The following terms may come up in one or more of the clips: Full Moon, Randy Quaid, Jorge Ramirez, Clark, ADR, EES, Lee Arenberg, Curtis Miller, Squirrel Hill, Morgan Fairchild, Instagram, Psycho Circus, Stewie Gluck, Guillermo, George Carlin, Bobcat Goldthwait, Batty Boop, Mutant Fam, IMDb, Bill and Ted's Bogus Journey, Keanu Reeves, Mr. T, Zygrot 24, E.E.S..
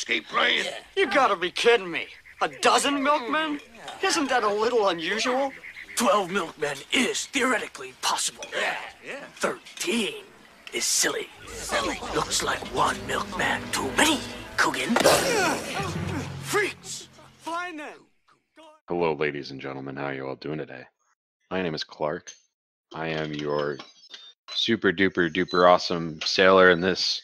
to keep playing? You gotta be kidding me. A dozen milkmen? Isn't that a little unusual? 12 milkmen is theoretically possible. 13 is silly. Looks like one milkman too many, Coogan. Freaks! Fly now! Hello, ladies and gentlemen. How are you all doing today? My name is Clark. I am your super duper duper awesome sailor in this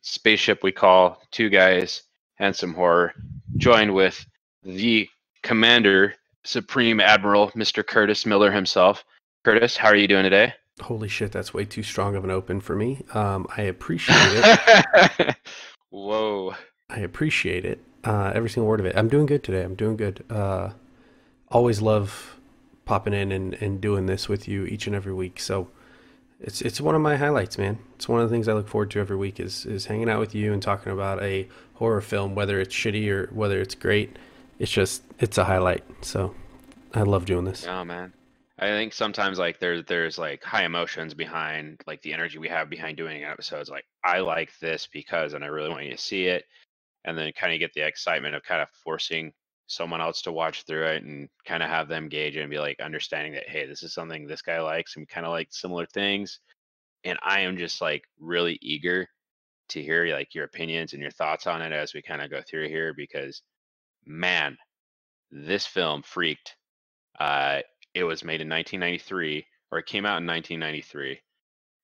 spaceship we call Two Guys and Some Horror, joined with the Commander Supreme Admiral Mr. Curtis Miller himself. Curtis, how are you doing today? Holy shit, that's way too strong of an open for me. I appreciate it. Whoa. I appreciate it. Every single word of it. I'm doing good today. I'm doing good. Always love popping in and doing this with you each and every week. So it's one of my highlights, man. It's one of the things I look forward to every week is hanging out with you and talking about a horror film, whether it's shitty or whether it's great. It's just, it's a highlight. So I love doing this. Oh, man. I think sometimes like there's like high emotions behind like the energy we have behind doing episodes. Like I like this because, and I really want you to see it. And then kind of get the excitement of kind of forcing someone else to watch through it and kind of have them gauge it and be like understanding that, hey, this is something this guy likes and we kind of like similar things. And I am just like really eager to hear like your opinions and your thoughts on it as we kind of go through here, because man, this film Freaked. It was made in 1993, or it came out in 1993,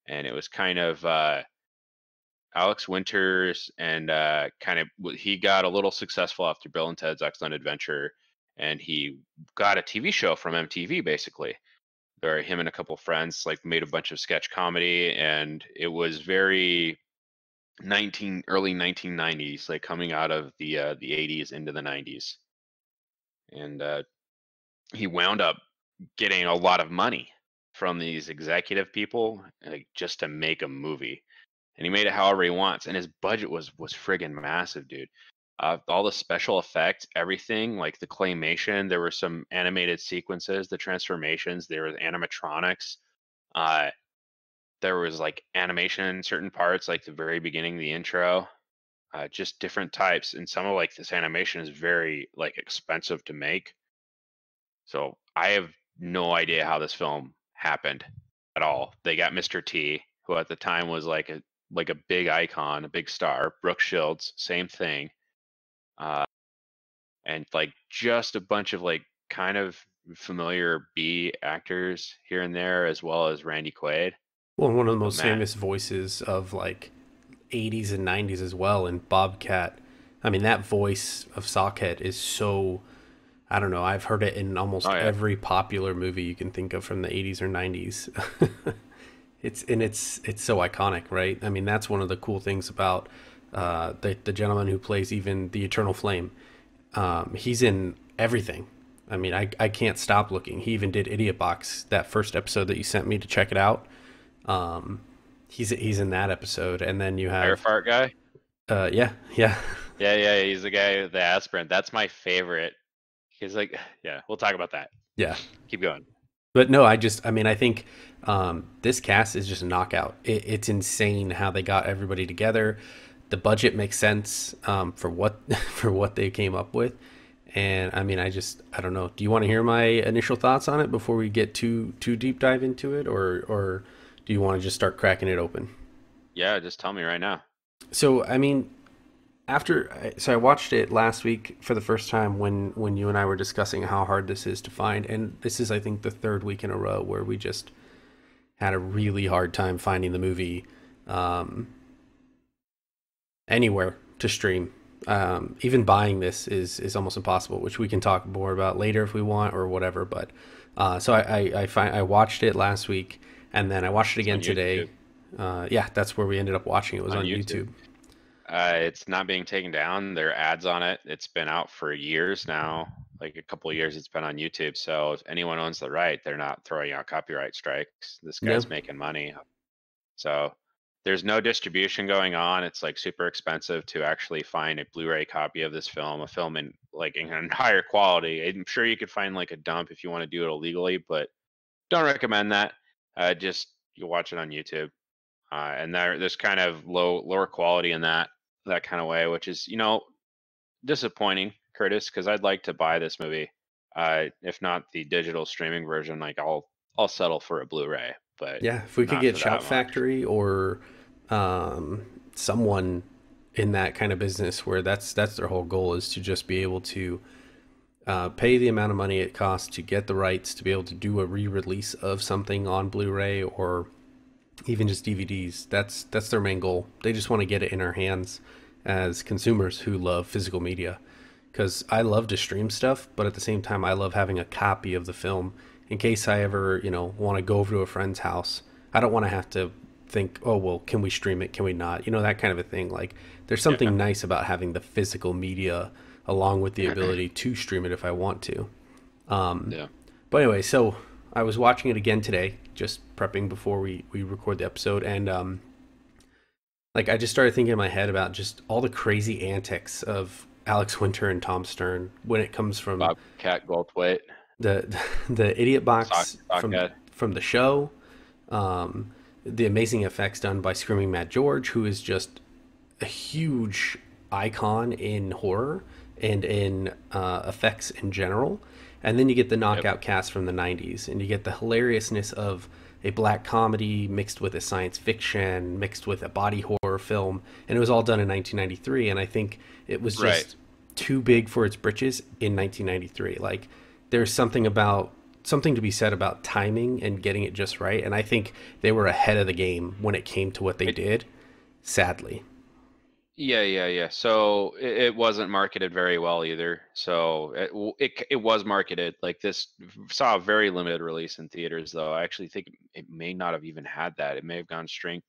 and it was kind of Alex Winters, and kind of he got a little successful after Bill and Ted's Excellent Adventure, and he got a TV show from MTV basically. There, him and a couple of friends like made a bunch of sketch comedy, and it was very early 1990s, like coming out of the 80s into the 90s, and he wound up getting a lot of money from these executive people, like just to make a movie. And he made it however he wants. And his budget was friggin' massive, dude. All the special effects, everything, like the claymation. There were some animated sequences, the transformations. There was animatronics. There was, like, animation in certain parts, like the very beginning, the intro. Just different types. And some of, like, this animation is very, like, expensive to make. So I have no idea how this film happened at all. They got Mr. T, who at the time was, like, a big icon, a big star. Brooke Shields, same thing. And like just a bunch of like kind of familiar B actors here and there, as well as Randy Quaid. Well, one of the most famous voices of like 80s and 90s as well, and Bobcat. I mean, that voice of Sockhead is so, I don't know, I've heard it in almost every popular movie you can think of from the 80s or 90s. It's so iconic, right? I mean, that's one of the cool things about the gentleman who plays even the Eternal Flame. He's in everything. I mean, I can't stop looking. He even did Idiot Box, that first episode that you sent me to check it out. He's in that episode, and then you have Fire Fart guy. Yeah. He's the guy with the aspirin. That's my favorite. He's like, yeah, we'll talk about that. Yeah, keep going. But no, I think this cast is just a knockout. It's insane how they got everybody together. The budget makes sense for what they came up with. And I mean, I don't know. Do you want to hear my initial thoughts on it before we get too deep dive into it? Or do you want to just start cracking it open? Yeah, just tell me right now. So, I mean, I watched it last week for the first time when you and I were discussing how hard this is to find, and this is I think the third week in a row where we just had a really hard time finding the movie anywhere to stream. Even buying this is almost impossible, which we can talk more about later if we want or whatever. But I watched it last week, and then I watched it again today. That's where we ended up watching it. Was on YouTube. It's not being taken down. There are ads on it. It's been out for years now, like a couple of years. It's been on YouTube. So if anyone owns the right, they're not throwing out copyright strikes. This guy's making money. So there's no distribution going on. It's like super expensive to actually find a Blu-ray copy of this film, a film in like in higher quality. I'm sure you could find like a dump if you want to do it illegally, but don't recommend that. Just you watch it on YouTube. And there's kind of lower quality in that kind of way, which is, you know, disappointing, Curtis, because I'd like to buy this movie. If not the digital streaming version, like I'll settle for a Blu-ray. But yeah, if we could get Shout Factory or someone in that kind of business where that's their whole goal is to just be able to pay the amount of money it costs to get the rights to be able to do a re-release of something on Blu-ray or even just DVDs. That's their main goal. They just want to get it in our hands as consumers who love physical media. Because I love to stream stuff, but at the same time, I love having a copy of the film in case I ever, you know, want to go over to a friend's house. I don't want to have to think, oh, well, can we stream it? Can we not? You know, that kind of a thing. Like, there's something nice about having the physical media along with the ability to stream it if I want to. But anyway, so I was watching it again today, just prepping before we record the episode. And, like, I just started thinking in my head about just all the crazy antics of Alex Winter and Tom Stern when it comes from Bobcat Goldthwait, the idiot box from the show, the amazing effects done by Screaming Mad George, who is just a huge icon in horror and in effects in general. And then you get the knockout cast from the 90s, and you get the hilariousness of a black comedy mixed with a science fiction, mixed with a body horror film. And it was all done in 1993. And I think it was just too big for its britches in 1993. Like, there's something to be said about timing and getting it just right. And I think they were ahead of the game when it came to what they did, sadly. Yeah. So it wasn't marketed very well either. So it was marketed like this, saw a very limited release in theaters though. I actually think it may not have even had that. It may have gone straight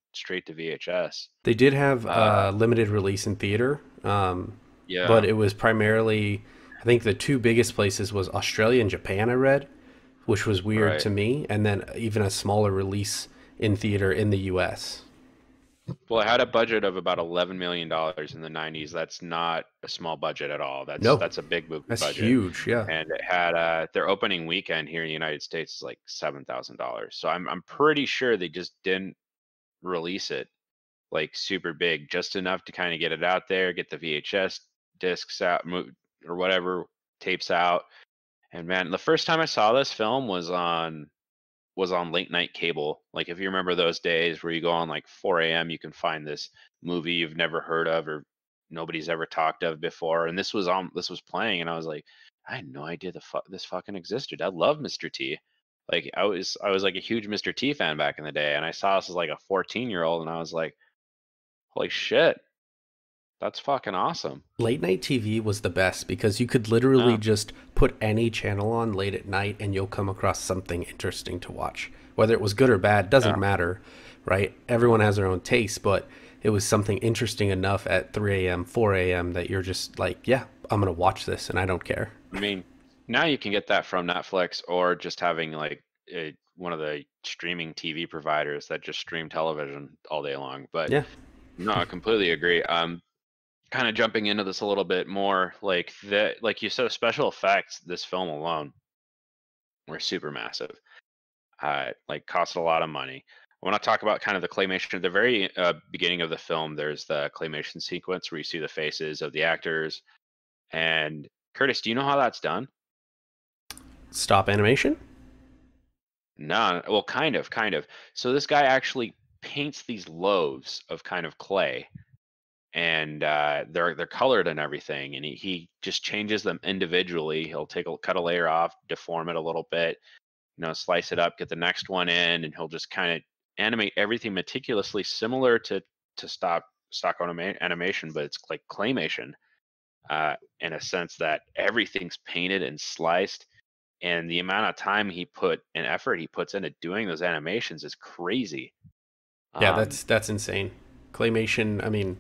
to VHS. They did have a limited release in theater. But it was primarily, I think the two biggest places was Australia and Japan, I read, which was weird to me. And then even a smaller release in theater in the US. Well, it had a budget of about $11 million in the 90s. That's not a small budget at all. That's a big movie budget. That's huge, yeah. And it had their opening weekend here in the United States is like $7,000. So I'm pretty sure they just didn't release it like super big, just enough to kind of get it out there, get the VHS discs out or whatever, tapes out. And man, the first time I saw this film was on late night cable. Like, if you remember those days where you go on like 4 a.m., you can find this movie you've never heard of or nobody's ever talked of before. And this was playing, and I was like, I had no idea this fucking existed. I love Mr. T. Like, I was like a huge Mr. T fan back in the day, and I saw this as like a 14-year-old, and I was like, holy shit, that's fucking awesome. Late night TV was the best because you could literally just put any channel on late at night and you'll come across something interesting to watch. Whether it was good or bad, doesn't matter, right? Everyone has their own taste, but it was something interesting enough at 3 a.m., 4 a.m. that you're just like, yeah, I'm going to watch this and I don't care. I mean, now you can get that from Netflix or just having like one of the streaming TV providers that just stream television all day long. But yeah, no, I completely agree. Kind of jumping into this a little bit more, like you said, special effects, this film alone were super massive, like cost a lot of money. I want to talk about kind of the claymation at the very beginning of the film. There's the claymation sequence where you see the faces of the actors. And Curtis, do you know how that's done? Stop animation? No, well, kind of. So this guy actually paints these loaves of kind of clay, and they're colored and everything, and he just changes them individually. He'll cut a layer off, deform it a little bit, you know, slice it up, get the next one in, and he'll just kind of animate everything meticulously, similar to stock animation, but it's like claymation in a sense that everything's painted and sliced, and the amount of time he puts into doing those animations is crazy. Yeah, that's insane. Claymation, I mean,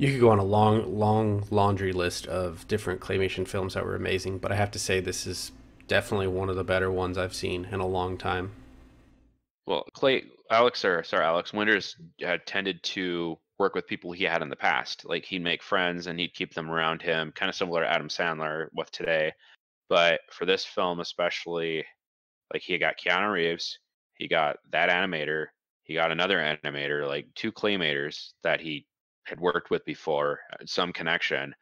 you could go on a long laundry list of different claymation films that were amazing, but I have to say this is definitely one of the better ones I've seen in a long time. Well, Alex Winters tended to work with people he had in the past. Like, he'd make friends and he'd keep them around him, kind of similar to Adam Sandler with today. But for this film especially, like, he got Keanu Reeves, he got that animator, he got another animator, like two claymators that he had worked with before, some connection,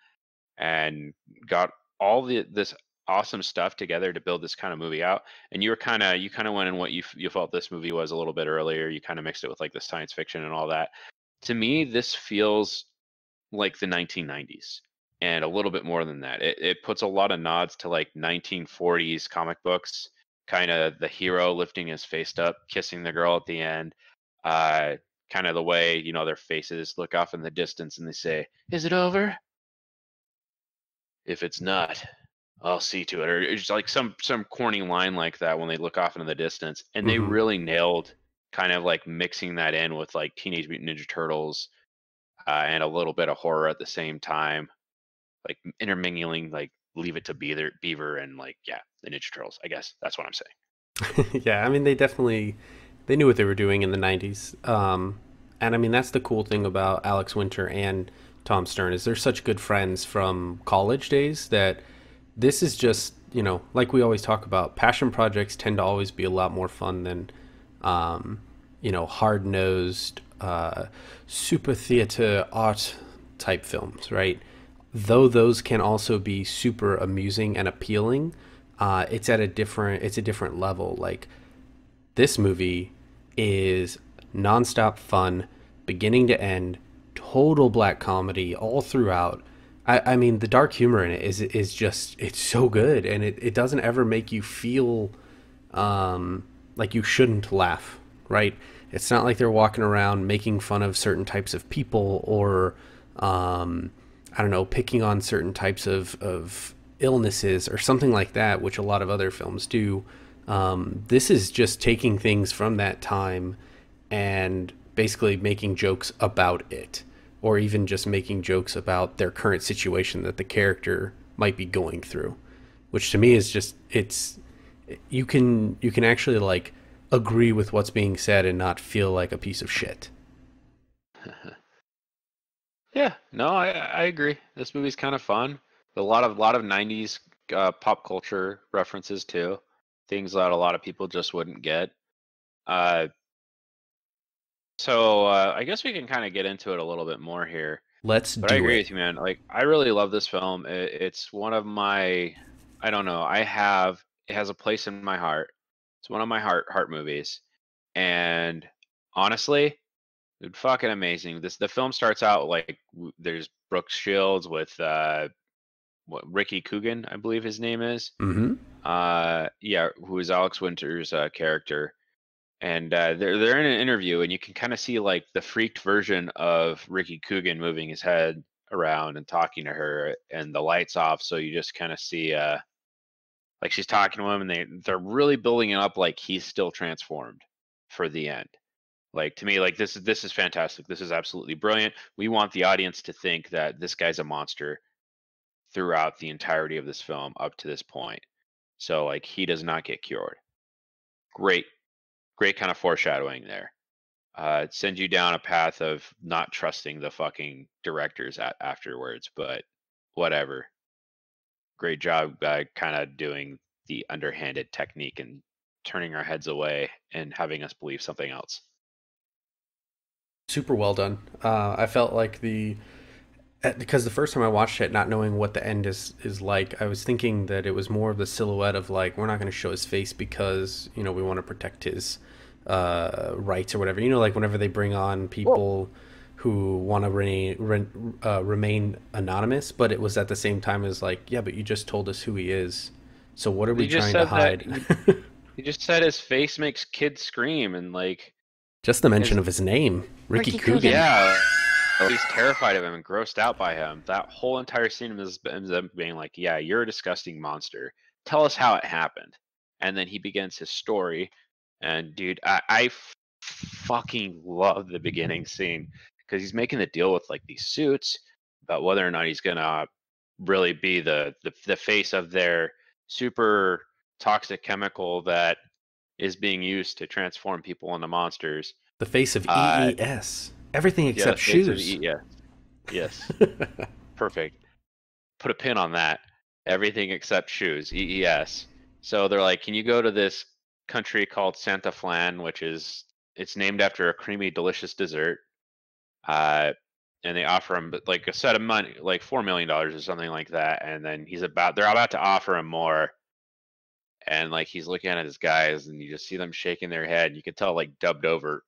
and got all this awesome stuff together to build this kind of movie out. And you were kind of went in what you felt this movie was a little bit earlier. You kind of mixed it with like the science fiction and all that. To me, this feels like the 1990s and a little bit more than that. It puts a lot of nods to like 1940s comic books, kind of the hero lifting his face up, kissing the girl at the end, kind of the way, you know, their faces look off in the distance and they say, "Is it over? If it's not, I'll see to it." Or it's like some corny line like that when they look off into the distance. And they really nailed kind of like mixing that in with like Teenage Mutant Ninja Turtles and a little bit of horror at the same time, like intermingling like Leave It to Beaver and like, yeah, the Ninja Turtles, I guess. That's what I'm saying. Yeah, I mean, they definitely... They knew what they were doing in the 90s. And I mean, that's the cool thing about Alex Winter and Tom Stern is they're such good friends from college days that this is just, you know, like we always talk about, passion projects tend to always be a lot more fun than, you know, hard-nosed, super theater art type films, right? Though those can also be super amusing and appealing, it's a different level. Like, this movie is nonstop fun, beginning to end, total black comedy all throughout. I mean, the dark humor in it is just, it's so good, and it doesn't ever make you feel like you shouldn't laugh, right? It's not like they're walking around making fun of certain types of people or, I don't know, picking on certain types of illnesses or something like that, which a lot of other films do. This is just taking things from that time and basically making jokes about it, or even just making jokes about their current situation that the character might be going through, which to me is just, it's, you can actually like agree with what's being said and not feel like a piece of shit. Yeah, no, I agree. This movie's kind of fun. A lot of 90s pop culture references too. Things that a lot of people just wouldn't get. So I guess we can kind of get into it a little bit more here. But I agree with you, man. Like, I really love this film. It's one of my, I don't know, it has a place in my heart. It's one of my heart movies. And honestly, dude, fucking amazing. The film starts out like there's Brooke Shields with Ricky Coogan, I believe his name is. Mm-hmm. Yeah, who is Alex Winter's character, and they're in an interview, and you can kind of see like the freaked version of Ricky Coogan moving his head around and talking to her, and the lights off, so you just kind of see like she's talking to him, and they're really building it up like he's still transformed for the end. Like, to me, like this is fantastic. This is absolutely brilliant. We want the audience to think that this guy's a monster throughout the entirety of this film up to this point. So like, he does not get cured. Great kind of foreshadowing there. It sends you down a path of not trusting the fucking directors afterwards, but whatever. Great job kind of doing the underhanded technique and turning our heads away and having us believe something else. Super well done. I felt like because the first time I watched it, not knowing what the end is like, I was thinking that it was more of the silhouette of like, we're not going to show his face because, you know, we want to protect his rights or whatever. You know, like whenever they bring on people who want to remain anonymous, but it was at the same time as like, yeah, but you just told us who he is. So what are we trying to hide? You just said his face makes kids scream, and like... Just the mention of his name, Ricky Coogan. Yeah. He's terrified of him and grossed out by him. That whole entire scene is them being like, yeah, you're a disgusting monster. Tell us how it happened. And then he begins his story. And, dude, I fucking love the beginning scene, because he's making the deal with, like, these suits about whether or not he's going to really be the face of their super toxic chemical that is being used to transform people into monsters. The face of E.E.S. Everything except shoes. Yeah. Yes. Perfect. Put a pin on that. Everything except shoes. E.E.S. So they're like, can you go to this country called Santa Flan, which is, it's named after a creamy, delicious dessert. and they offer him like a set of money, like $4 million or something like that. And then they're about to offer him more. And like, he's looking at his guys and you just see them shaking their head. You can tell like dubbed over,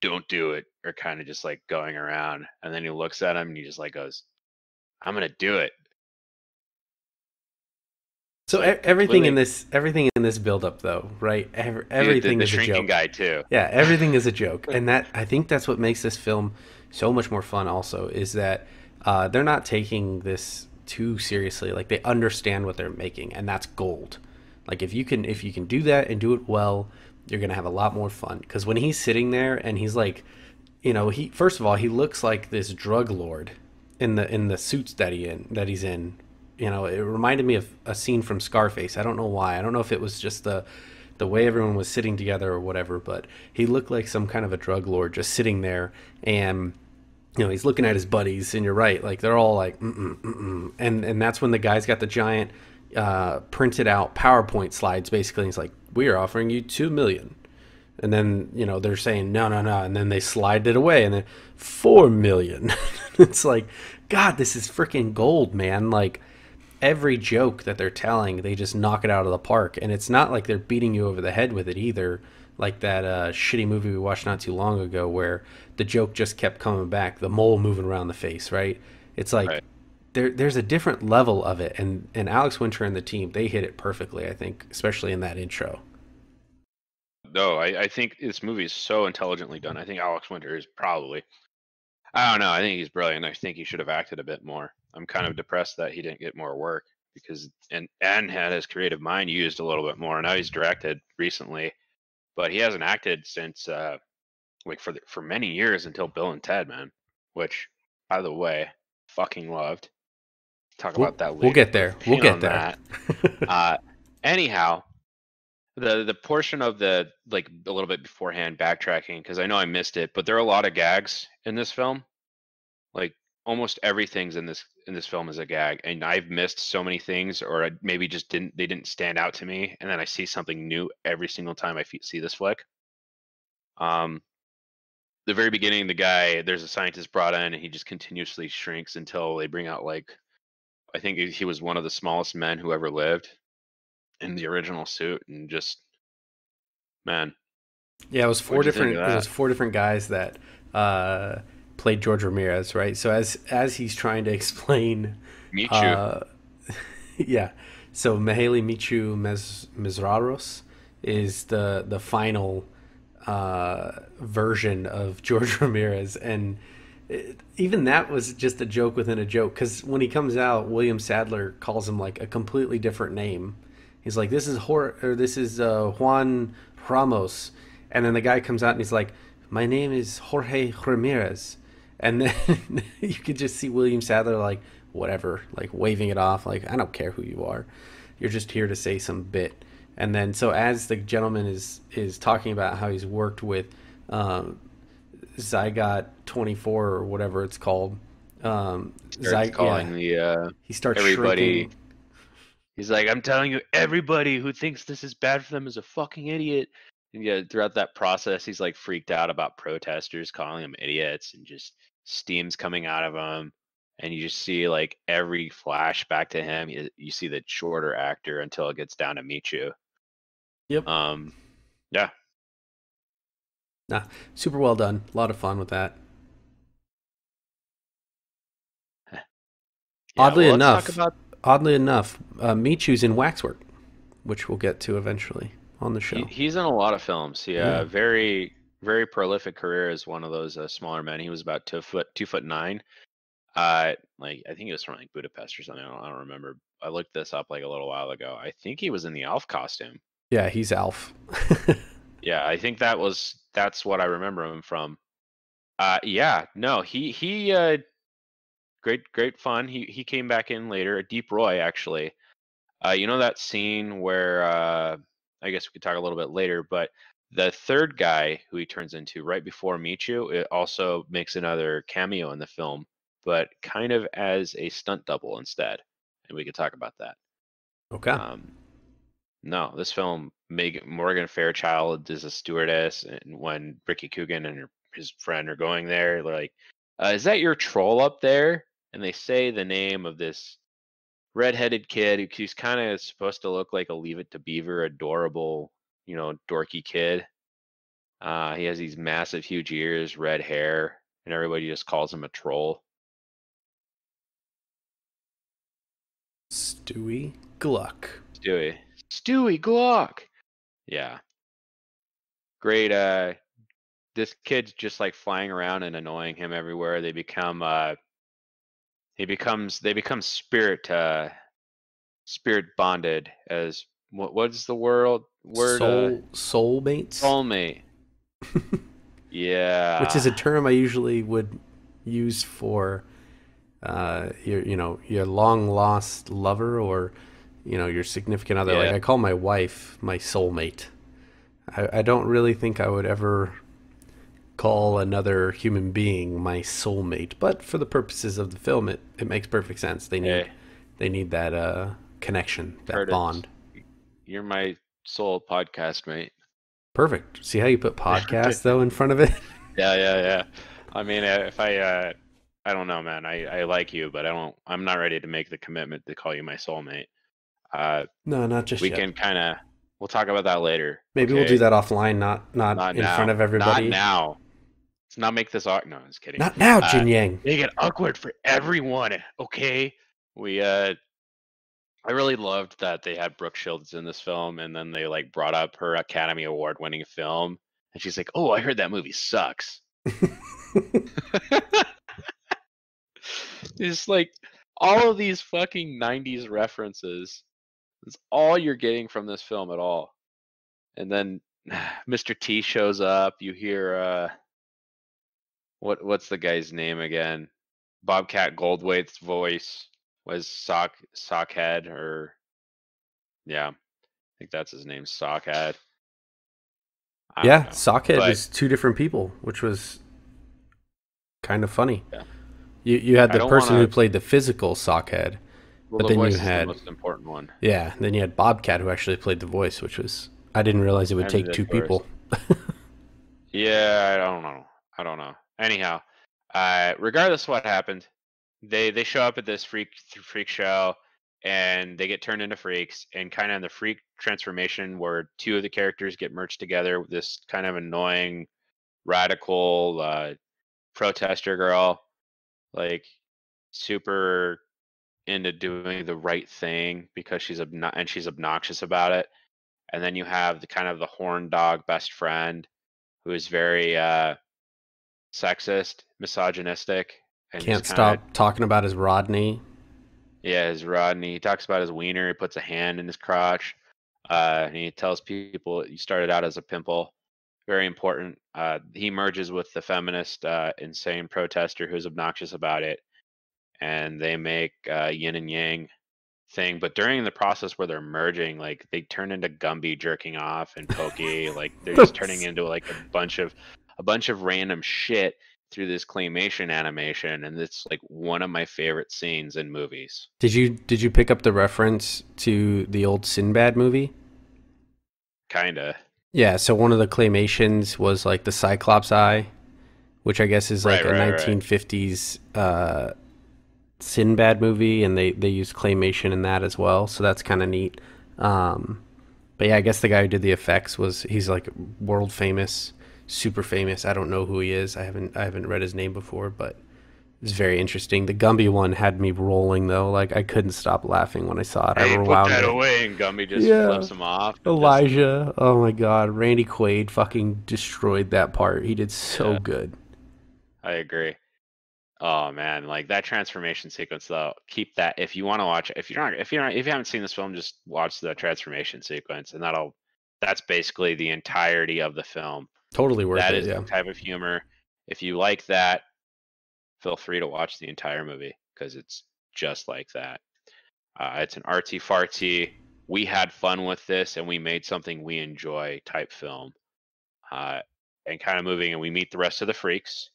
don't do it. Or kind of just like going around. And then he looks at him and he just like goes, I'm going to do it. So like, everything in this buildup, though, right? Everything is a joke. The shrinking guy too. Yeah, everything is a joke, and that I think that's what makes this film so much more fun. Also, is that they're not taking this too seriously. Like they understand what they're making, and that's gold. Like if you can do that and do it well, you're gonna have a lot more fun. Because when he's sitting there and he's like, you know, he first of all he looks like this drug lord in the suits that he's in. You know, it reminded me of a scene from Scarface. I don't know why. I don't know if it was just the way everyone was sitting together or whatever, but he looked like some kind of a drug lord just sitting there, and you know, he's looking at his buddies, and you're right, like they're all like and that's when the guy's got the giant printed out PowerPoint slides basically, and he's like, we are offering you $2 million. And then, you know, they're saying no, and then they slide it away, and then $4 million. It's like, God, this is freaking gold, man. Like every joke that they're telling, they just knock it out of the park, and it's not like they're beating you over the head with it either, like that shitty movie we watched not too long ago where the joke just kept coming back, the mole moving around the face, right? It's like right. There's a different level of it, and Alex Winter and the team, they hit it perfectly, I think, especially in that intro. No, I think this movie is so intelligently done. I think Alex Winter is probably, I don't know, I think he's brilliant. I think he should have acted a bit more. I'm kind of depressed that he didn't get more work, because and had his creative mind used a little bit more. Now he's directed recently, but he hasn't acted since like for many years, until Bill and Ted, man, which by the way, fucking loved. Talk about that later. We'll get there. We'll get there. Anyhow, the portion of the like a little bit beforehand backtracking, because I know I missed it, but there are a lot of gags in this film. Like almost everything's in this film is a gag, and I've missed so many things, or I maybe just didn't stand out to me, and then I see something new every single time I see this flick. The very beginning, there's a scientist brought in, and he just continuously shrinks until they bring out like, I think he was one of the smallest men who ever lived in the original suit, and just, man. Yeah, it was four different guys that played Jorge Ramirez, right? So as he's trying to explain, Michu, yeah. So Mihaly Meszaros is the final version of Jorge Ramirez, and even that was just a joke within a joke, because when he comes out, William Sadler calls him like a completely different name. He's like, this is Juan Ramos, and then the guy comes out and he's like, my name is Jorge Ramirez. And then you could just see William Sadler like, whatever, like waving it off, like, I don't care who you are. You're just here to say some bit. And then so as the gentleman is talking about how he's worked with Zygrot 24 or whatever it's called, he starts everybody shrinking. He's like, I'm telling you, everybody who thinks this is bad for them is a fucking idiot. And yeah, throughout that process, he's like freaked out about protesters calling him idiots, and just steam's coming out of him. And you just see like every flashback to him, you see the shorter actor until it gets down to Michu. Yep. Yeah. Nah, super well done. A lot of fun with that. Yeah, oddly enough, Michu's in Waxwork, which we'll get to eventually on the show. He's in a lot of films. Yeah. Very, very prolific career as one of those smaller men. He was about 2'9". Like I think it was from like Budapest or something. I don't remember. I looked this up like a little while ago. I think he was in the Alf costume. Yeah, he's Alf. Yeah, I think that's what I remember him from. Yeah, no, he great fun. He came back in later. Deep Roy actually. You know that scene where I guess we could talk a little bit later, but the third guy who he turns into right before Michu, it also makes another cameo in the film, but kind of as a stunt double instead. And we could talk about that. Okay. No, this film, Morgan Fairchild is a stewardess, and when Ricky Coogan and his friend are going there, they're like, Is that your troll up there? And they say the name of this redheaded kid who's kind of supposed to look like a Leave It to Beaver, adorable, you know, dorky kid. He has these massive, huge ears, red hair, and everybody just calls him a troll. Stewie Gluck. Stewie Gluck. Yeah. Great. This kid's just like flying around and annoying him everywhere. They become they become spirit bonded as what's the word? Soulmates. Soulmate. Yeah. Which is a term I usually would use for your long lost lover, or you know, your significant other. Yeah. Like I call my wife my soulmate. I don't really think I would ever call another human being my soulmate, but for the purposes of the film, it makes perfect sense. They need that connection, that Curtis, bond. You're my soul podcast mate. Perfect. See how you put podcast though in front of it? Yeah. I mean, if I don't know, man. I like you, but I'm not ready to make the commitment to call you my soulmate. No, not just yet. We can kind of. We'll talk about that later. Maybe okay. We'll do that offline, not in now. Front of everybody. Not now. Let's not make this awkward. No, I'm just kidding. Not now, Jin Yang. Make it awkward for everyone, okay? I really loved that they had Brooke Shields in this film, and then they like brought up her Academy Award-winning film, and she's like, "Oh, I heard that movie sucks." It's like all of these fucking 90s references. That's all you're getting from this film at all. And then Mr. T shows up. You hear what's the guy's name again? Bobcat Goldthwait's voice was Sockhead, or yeah, I think that's his name, Sockhead. Yeah, Sockhead is two different people, which was kind of funny. Yeah. You had the person who played the physical Sockhead. Well, but the voice is the most important one. Yeah, then you had Bobcat, who actually played the voice, which was... I didn't realize it would take two people. Yeah, I don't know. Anyhow, regardless of what happened, they show up at this freak show, and they get turned into freaks, and kind of in the freak transformation where two of the characters get merged together with this kind of annoying, radical protester girl, like super... into doing the right thing because she's obnoxious about it. And then you have the kind of the horn dog best friend who is very sexist, misogynistic, and can't stop talking about his Rodney. Yeah, his Rodney. He talks about his wiener. He puts a hand in his crotch, and he tells people you started out as a pimple. Very important. He merges with the feminist insane protester who's obnoxious about it. And they make a yin and yang thing. But during the process where they're merging, like they turn into Gumby jerking off and Pokey. Like they're just turning into like a bunch of random shit through this claymation animation. And it's like one of my favorite scenes in movies. Did you pick up the reference to the old Sinbad movie? Kinda. Yeah. So one of the claymations was like the Cyclops Eye, which I guess is like a 1950s, Sinbad movie, and they use claymation in that as well, so that's kind of neat. But yeah, I guess the guy who did the effects he's like world famous, super famous. I don't know who he is. I haven't read his name before, but it's very interesting. The Gumby one had me rolling though. Like I couldn't stop laughing when I saw it. I rewound that away, and Gumby just flips him off. Elijah, oh my God, Randy Quaid fucking destroyed that part. He did so good. I agree. Oh man, like that transformation sequence though. Keep that if you want to watch. If you haven't seen this film, just watch the transformation sequence, and that's basically the entirety of the film. Totally worth it. That is the type of humor. If you like that, feel free to watch the entire movie because it's just like that. It's an artsy fartsy. We had fun with this, and we made something we enjoy type film, and kind of moving. And we meet the rest of the freaks.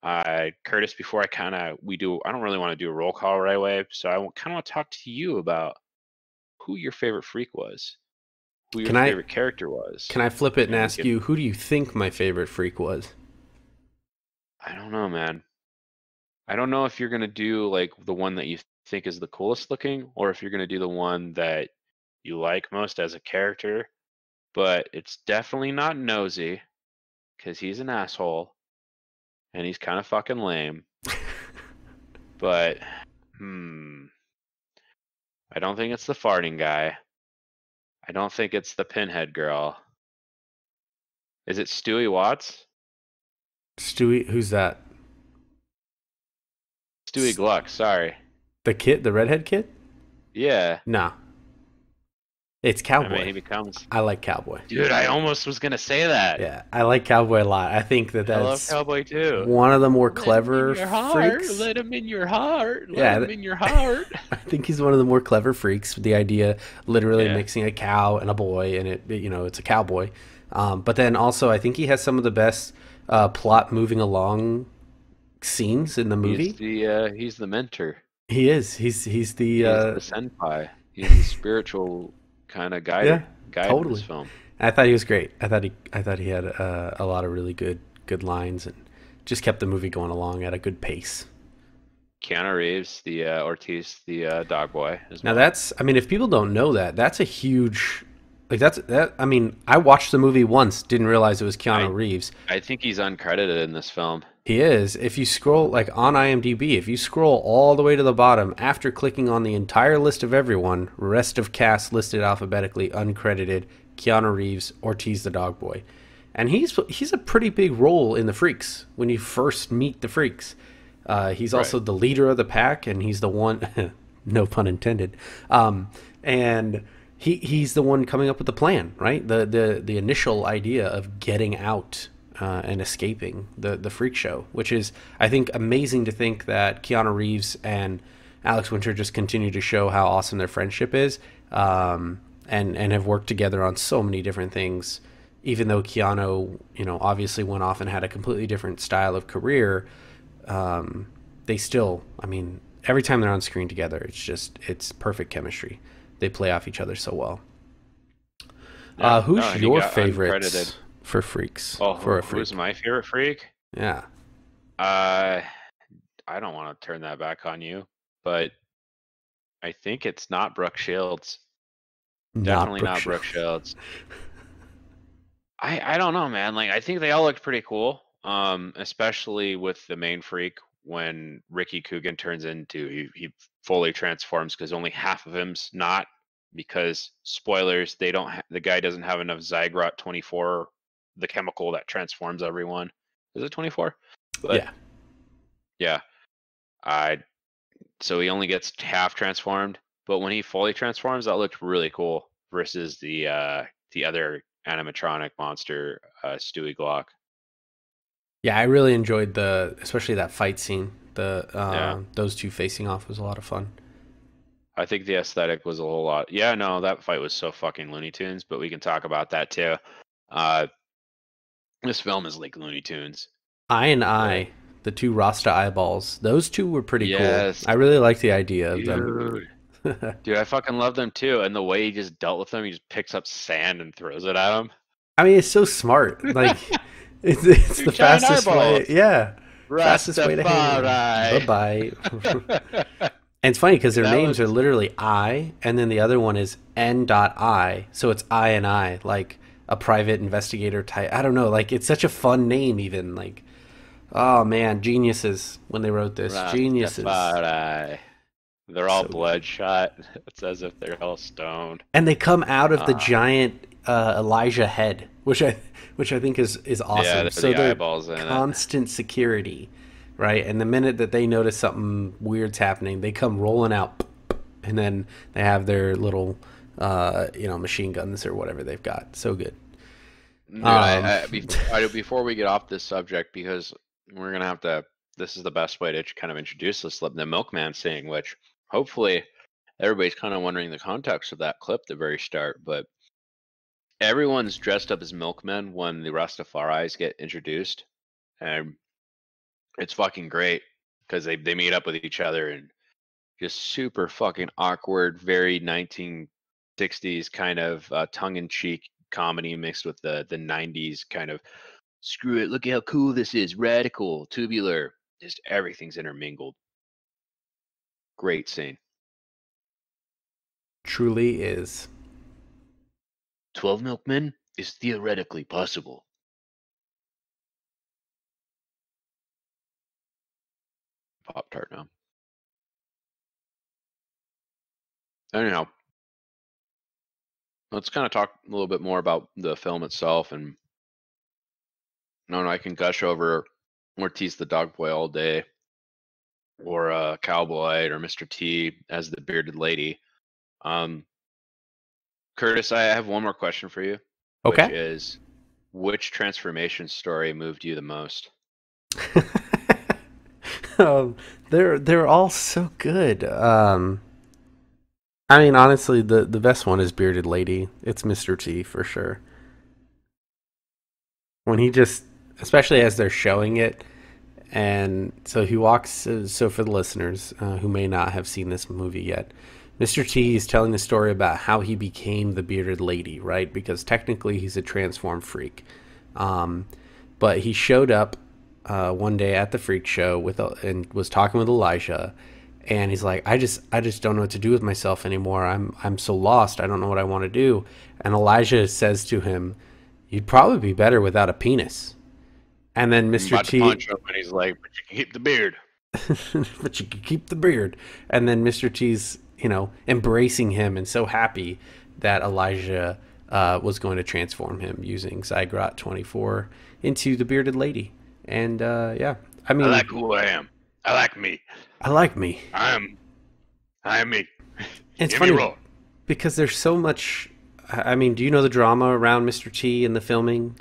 Curtis, before I don't really want to do a roll call right away, so I kind of want to talk to you about who your favorite freak was, who your favorite character was. Can I flip it and ask you, who do you think my favorite freak was? I don't know, man. I don't know if you're going to do like the one that you think is the coolest looking, or if you're going to do the one that you like most as a character, but it's definitely not Nosy because he's an asshole and he's kind of fucking lame. But I don't think it's the farting guy. I don't think it's the pinhead girl. Is it Stewie Watts? Stewie, who's that? Stewie Gluck, sorry. The kid, the redhead kid? Yeah. Nah. It's Cowboy. I mean, he becomes... I like Cowboy. Dude, I almost was going to say that. Yeah, I like Cowboy a lot. I think that's... I love Cowboy, too. One of the more clever freaks. Let him in your heart. Let him in your heart. I think he's one of the more clever freaks. The idea literally mixing a cow and a boy, and it's a cowboy. But then also, I think he has some of the best plot moving along scenes in the movie. He's the mentor. He is. He's the senpai. He's the spiritual... kind of guy totally. In this film. I thought he was great. I thought he had a lot of really good lines and just kept the movie going along at a good pace. Keanu Reeves, the Ortiz, the dog boy. If people don't know that, that's a huge, like that. I mean, I watched the movie once, didn't realize it was Keanu Reeves. I think he's uncredited in this film. He is. If you scroll, like on IMDb, if you scroll all the way to the bottom, after clicking on the entire list of everyone, rest of cast listed alphabetically, uncredited, Keanu Reeves, Ortiz the Dog Boy. And he's a pretty big role in the Freaks when you first meet the Freaks. He's also the leader of the pack, and he's the one, no pun intended, and... He's the one coming up with the plan, right? The initial idea of getting out and escaping the freak show, which is, I think, amazing to think that Keanu Reeves and Alex Winter just continue to show how awesome their friendship is, and have worked together on so many different things. Even though Keanu, obviously went off and had a completely different style of career, they still, every time they're on screen together, it's perfect chemistry. They play off each other so well. Who's your favorite for Freaks? Oh, who's my favorite Freak? Yeah. I don't want to turn that back on you, but I think it's not Brooke Shields. Definitely not Brooke Shields. I don't know, man. Like, I think they all looked pretty cool, especially with the main Freak when Ricky Coogan turns into he fully transforms, because only half of him's not, because spoilers, the guy doesn't have enough Zygrot 24, the chemical that transforms everyone. Is it 24? But, yeah. So he only gets half transformed, but when he fully transforms, that looked really cool versus the other animatronic monster, Stewie Gluck. Yeah, I really enjoyed especially that fight scene. Those two facing off was a lot of fun. I think the aesthetic was a whole lot. Yeah, no, that fight was so fucking Looney Tunes, but we can talk about that too. This film is like Looney Tunes. Eye and Eye, the two Rasta eyeballs. Those two were pretty cool. I really liked the idea of them. Dude, I fucking love them too. And the way he just dealt with them, he just picks up sand and throws it at him. I mean, it's so smart. Like... It's the fastest way. Yeah. Fastest way to hang. Bye-bye. And it's funny because their names are literally I, and then the other one is N.I. So it's I and I, like a private investigator type. I don't know. Like, it's such a fun name even. Like, oh, man, geniuses when they wrote this. Geniuses. They're all bloodshot. It's as if they're all stoned. And they come out of the giant Elijah head, which I think is awesome. Yeah, so the eyeballs in constant security, right? And the minute that they notice something weird's happening, they come rolling out, and then they have their little, machine guns or whatever they've got. So good. Dude, before we get off this subject, because we're gonna have to. This is the best way to kind of introduce this, the milkman scene, which hopefully everybody's kind of wondering the context of that clip, the very start, but everyone's dressed up as milkmen when the Rastafaris get introduced, and it's fucking great because they meet up with each other and just super fucking awkward, very 1960s kind of tongue-in-cheek comedy mixed with the 90s kind of, screw it, look at how cool this is, radical, tubular. just everything's intermingled. Great scene. Truly is. 12 milkmen is theoretically possible. Pop-Tart now. Anyhow, let's kind of talk a little bit more about the film itself. And no, I can gush over Ortiz the Dog Boy all day, or Cowboy, or Mr. T as the bearded lady. Curtis, I have one more question for you. Okay. Which is, which transformation story moved you the most? They're all so good. I mean, honestly, the best one is Bearded Lady. It's Mr. T for sure. When he just, especially as they're showing it, and so he walks. So for the listeners who may not have seen this movie yet, Mr. T is telling the story about how he became the Bearded Lady, right? Because technically he's a transformed freak, but he showed up one day at the freak show with and was talking with Elijah, and he's like, I just don't know what to do with myself anymore. I'm so lost. I don't know what I want to do. And Elijah says to him, "You'd probably be better without a penis." And then Mr. T punch him, and he's like, "But you can keep the beard." But you can keep the beard. And then Mr. T's, you know, embracing him and so happy that Elijah was going to transform him using Zygrot 24 into the bearded lady. And yeah, I mean, I like who I am. I like me. I like me. I am me. It's funny because there's so much. I mean, do you know the drama around Mr. T and the filming?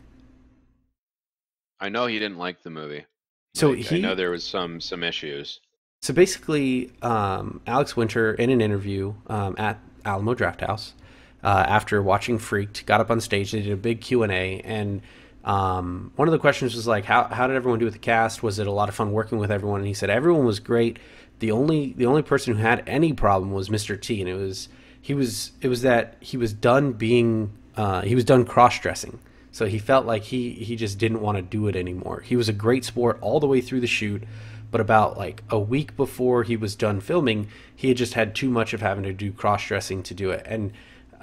I know he didn't like the movie. So like, I know there was some issues. So basically, Alex Winter, in an interview at Alamo Drafthouse, after watching Freaked, got up on stage. They did a big Q&A, and one of the questions was like, how did everyone do with the cast? Was it a lot of fun working with everyone? And he said everyone was great. The only person who had any problem was Mr. T, and it was that he was done being he was done cross-dressing. So he felt like he just didn't want to do it anymore. He was a great sport all the way through the shoot, but about like a week before he was done filming, he had just had too much of having to do cross-dressing to do it. And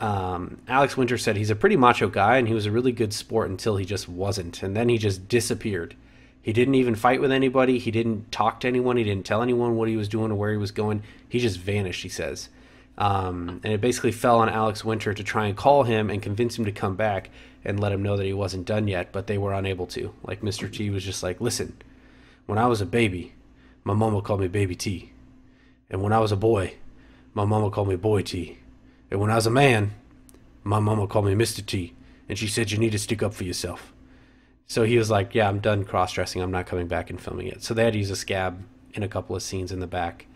Alex Winter said he's a pretty macho guy and he was a really good sport until he just wasn't, and then he just disappeared. He didn't even fight with anybody. He didn't talk to anyone. He didn't tell anyone what he was doing or where he was going. He just vanished, he says. And it basically fell on Alex Winter to try and call him and convince him to come back and let him know that he wasn't done yet, but they were unable to. Like, Mr. T was just like, "Listen, when I was a baby, my mama called me Baby T, and when I was a boy, my mama called me Boy T. And when I was a man, my mama called me Mr. T, and she said you need to stick up for yourself." So he was like, "Yeah, I'm done cross-dressing. I'm not coming back and filming it." So they had to use a scab in a couple of scenes in the back.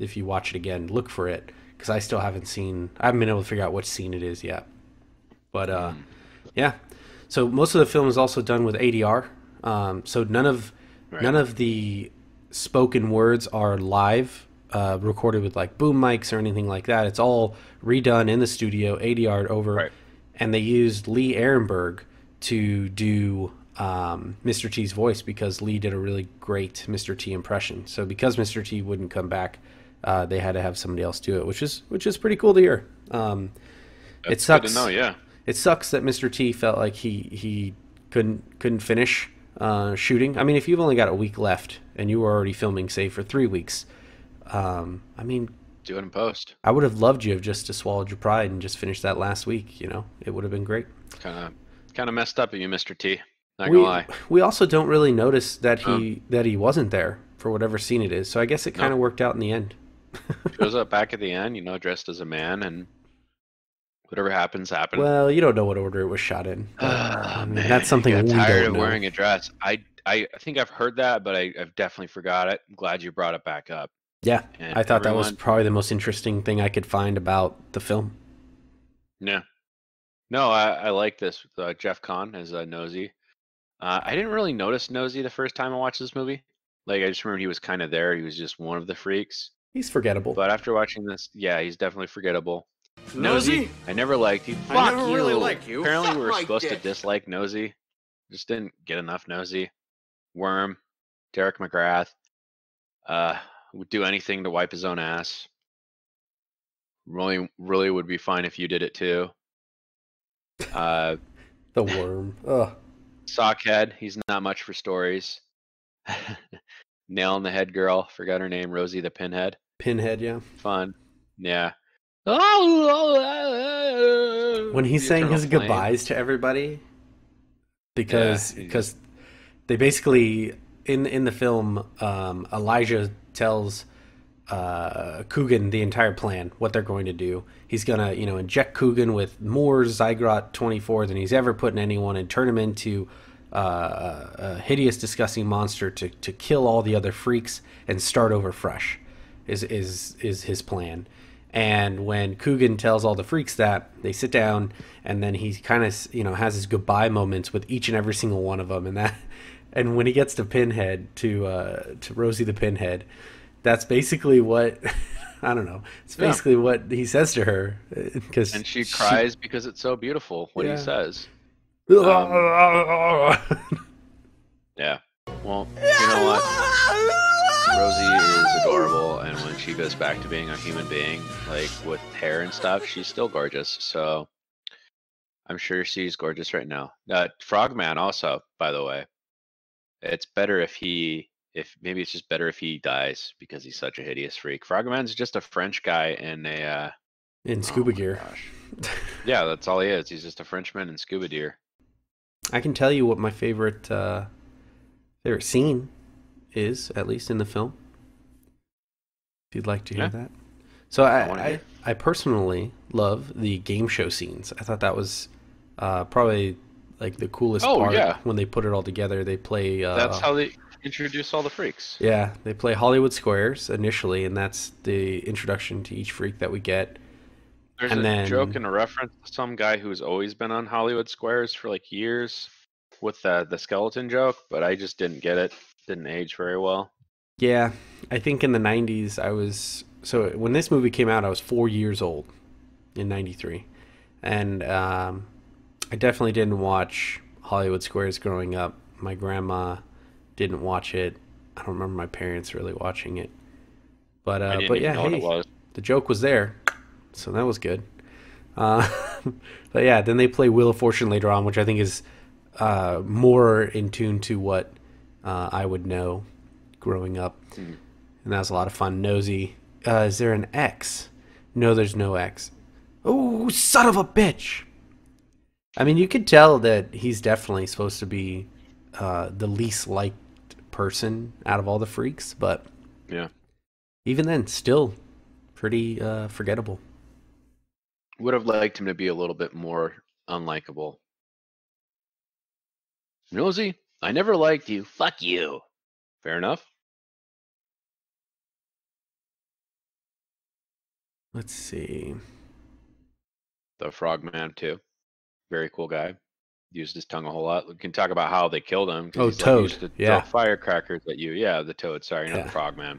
If you watch it again, look for it, because I still haven't seen... I haven't been able to figure out what scene it is yet. But, yeah. So most of the film is also done with ADR. So none of the spoken words are live. Recorded with like boom mics or anything like that. It's all redone in the studio, ADR'd over, right. And they used Lee Arenberg to do Mr. T's voice because Lee did a really great Mr. T impression. So because Mr. T wouldn't come back, they had to have somebody else do it, which is pretty cool to hear. It sucks. Good to know, yeah. It sucks that Mr. T felt like he couldn't finish shooting. I mean, if you've only got a week left and you were already filming, say, for 3 weeks. I mean, do it in post. I would have loved you have just to swallow your pride and just finish that last week. You know, it would have been great. Kind of messed up at you, Mr. T. Not gonna lie. We also don't really notice that he wasn't there for whatever scene it is. So I guess it kind of worked out in the end. Shows up back at the end, you know, dressed as a man, and whatever happens, happens. Well, you don't know what order it was shot in. I mean, man, that's something I'm tired of wearing a dress. I think I've heard that, but I've definitely forgot it. I'm glad you brought it back up. Yeah, and I thought that was probably the most interesting thing I could find about the film. Yeah. No, I like this. Jeff Con as Nosy. I didn't really notice Nosy the first time I watched this movie. Like, I just remember he was kind of there. He was just one of the freaks. He's forgettable. But after watching this, yeah, he's definitely forgettable. Nosy? I never liked you. Fuck, I never really liked you. Apparently we were supposed to dislike Nosy. Just didn't get enough Nosy. Worm. Derek McGrath would do anything to wipe his own ass. Really would be fine if you did it too. The worm. Ugh. Sockhead. He's not much for stories. Nail in the head girl. Forgot her name. Rosie the Pinhead. Pinhead, yeah. Fun. Yeah. When he's saying his goodbyes to everybody, because they basically in the film, Elijah tells Coogan the entire plan, what they're going to do. He's gonna, you know, inject Coogan with more Zygrot 24 than he's ever put in anyone, and turn him into a hideous, disgusting monster to kill all the other freaks and start over fresh. Is his plan. And when Coogan tells all the freaks that, they sit down, and then he kind of, you know, has his goodbye moments with each and every single one of them. And when he gets to Pinhead, to Rosie the Pinhead, that's basically what, I don't know, it's basically what he says to her. And she cries because it's so beautiful what he says. Yeah. Well, you know what? Rosie is adorable, and when she goes back to being a human being, like with hair and stuff, she's still gorgeous. So I'm sure she's gorgeous right now. Frogman also, by the way, it's better if he, maybe it's just better if he dies because he's such a hideous freak. Frogman's just a French guy in a in scuba gear. Yeah, that's all he is. He's just a Frenchman in scuba gear. I can tell you what my favorite favorite scene is, at least in the film, if you'd like to hear that. So I personally love the game show scenes. I thought that was probably like the coolest part when they put it all together. They play that's how they introduce all the freaks. Yeah, they play Hollywood Squares initially, and that's the introduction to each freak that we get. There's a joke and a reference to some guy who's always been on Hollywood Squares for like years with the skeleton joke, but I just didn't get it. Didn't age very well. Yeah, I think in the 90s I was, so when this movie came out I was 4 years old in 93, and I definitely didn't watch Hollywood Squares growing up. My grandma didn't watch it. I don't remember my parents really watching it, but yeah, hey, the joke was there, so that was good. But yeah, then they play Wheel of Fortune later on, which I think is more in tune to what I would know growing up. And that was a lot of fun. Nosy. Is there an X? No, there's no X. Oh, son of a bitch. I mean, you could tell that he's definitely supposed to be the least liked person out of all the freaks, but yeah, even then, still pretty forgettable. Would have liked him to be a little bit more unlikable. Nosy, I never liked you. Fuck you. Fair enough. Let's see. The Frogman, too. Very cool guy. Used his tongue a whole lot. We can talk about how they killed him. Oh, Toad. Like, used to throw firecrackers at you. Yeah, the Toad. Sorry, not the Frogman.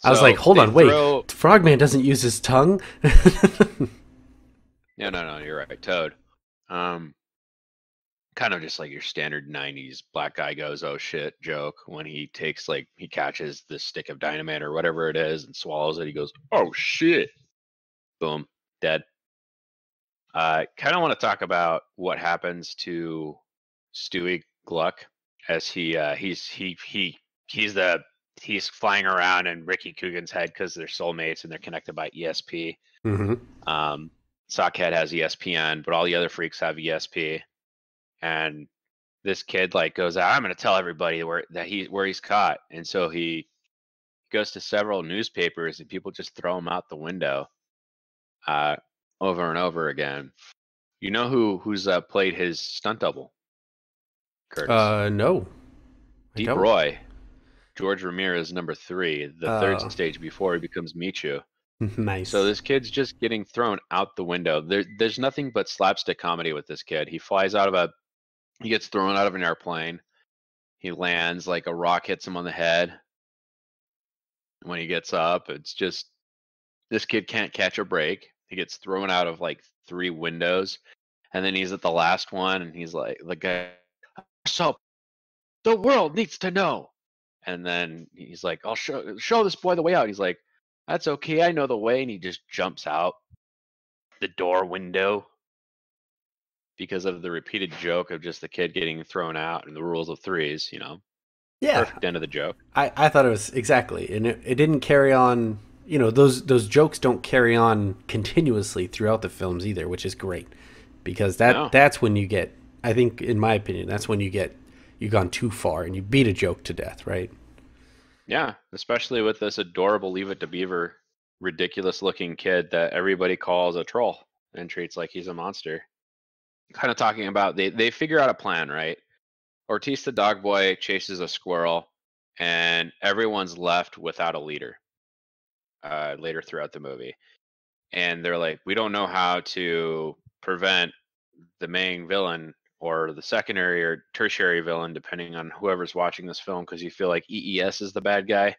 So I was like, hold on, wait. Frogman doesn't use his tongue? No, you're right. Toad. Kind of just like your standard 90s black guy goes, oh shit joke when he takes, like, he catches the stick of dynamite or whatever it is and swallows it. He goes, oh shit. Boom. Dead. I kind of want to talk about what happens to Stewie Gluck as he's flying around in Ricky Coogan's head because they're soulmates and they're connected by ESP. Sockhead has ESPN, but all the other freaks have ESP. And this kid like goes out, I'm going to tell everybody where he's caught. And so he goes to several newspapers and people just throw him out the window over and over again. You know who's played his stunt double? Curtis. No. Deep Roy. Jorge Ramirez, #3, the third stage before he becomes Michu. Nice. So this kid's just getting thrown out the window. There's nothing but slapstick comedy with this kid. He flies out of a, he gets thrown out of an airplane. He lands, like a rock hits him on the head. When he gets up, it's just, this kid can't catch a break. He gets thrown out of like 3 windows. And then he's at the last one and he's like, the guy, so the world needs to know And then he's like, I'll show this boy the way out. He's like, that's okay, I know the way. And he just jumps out the door window because of the repeated joke of just the kid getting thrown out and the rules of threes, you know. Yeah. Perfect end of the joke. I thought it was exactly. And it didn't carry on, you know, those jokes don't carry on continuously throughout the films either, which is great. Because that's when you get, I think, in my opinion, that's when you get, you've gone too far and you beat a joke to death, right? Yeah, especially with this adorable Leave It to Beaver ridiculous looking kid that everybody calls a troll and treats like he's a monster. Kind of talking about, they figure out a plan, right? Ortiz the dog boy chases a squirrel and everyone's left without a leader later throughout the movie. And they're like, we don't know how to prevent the main villain or the secondary or tertiary villain, depending on whoever's watching this film, because you feel like E.E.S. is the bad guy.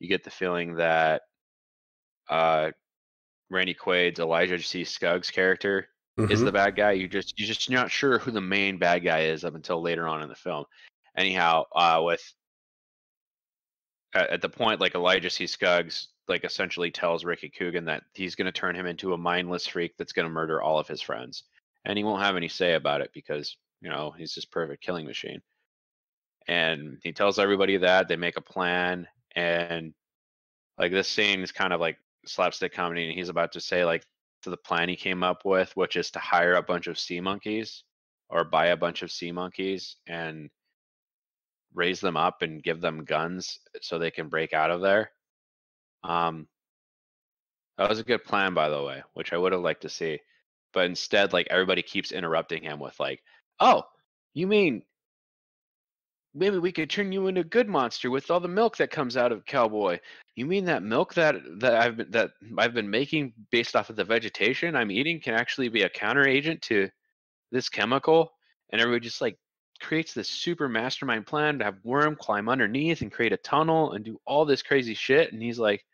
You get the feeling that Randy Quaid's Elijah C. Scuggs character is the bad guy. You're just not sure who the main bad guy is up until later on in the film. Anyhow, at the point, like, Elijah C. Scuggs, like, essentially tells Ricky Coogan that he's going to turn him into a mindless freak that's going to murder all of his friends. And he won't have any say about it because, you know, he's this perfect killing machine. And he tells everybody that. They make a plan. And, like, this scene is kind of like slapstick comedy. And he's about to say, like, to the plan he came up with, which is to hire a bunch of sea monkeys or buy a bunch of sea monkeys and raise them up and give them guns so they can break out of there. That was a good plan, by the way, which I would have liked to see. But instead, like, everybody keeps interrupting him with, like, oh, you mean maybe we could turn you into a good monster with all the milk that comes out of Cowboy? You mean that milk that I've been making based off of the vegetation I'm eating can actually be a counteragent to this chemical? And everybody just, like, creates this super mastermind plan to have Worm climb underneath and create a tunnel and do all this crazy shit. And he's like,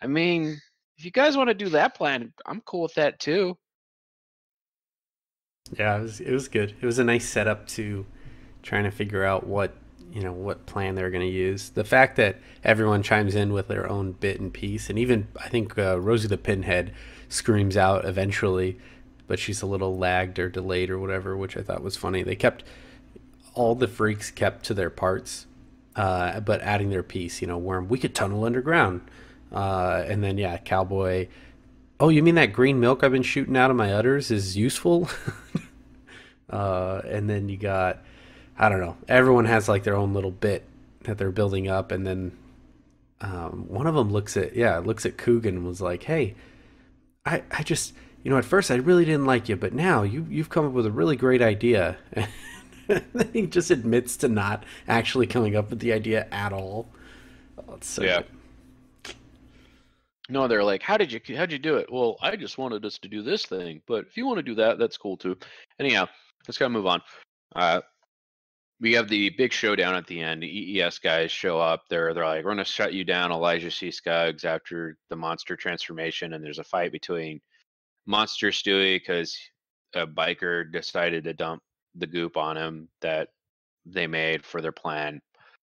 I mean, if you guys want to do that plan, I'm cool with that too. Yeah, it was good. It was a nice setup to trying to figure out what plan they're going to use. The fact that everyone chimes in with their own bit and piece, and even I think Rosie the Pinhead screams out eventually, but she's a little lagged or delayed or whatever, which I thought was funny. They kept all the freaks kept to their parts, but adding their piece. You know, Worm, we could tunnel underground, and then yeah, Cowboy. Oh, you mean that green milk I've been shooting out of my udders is useful? And then you got, I don't know. Everyone has, like, their own little bit that they're building up. And then one of them looks at Coogan and was like, hey, I just, you know, at first I really didn't like you, but now you've come up with a really great idea. And then he just admits to not actually coming up with the idea at all. Oh, it's so good. No, they're like, how'd you do it? Well, I just wanted us to do this thing, but if you want to do that, that's cool too. Anyhow, let's kind of move on. We have the big showdown at the end. The EES guys show up. They're like, we're going to shut you down, Elijah C. Scuggs, after the monster transformation. And there's a fight between Monster Stewie because a biker decided to dump the goop on him that they made for their plan.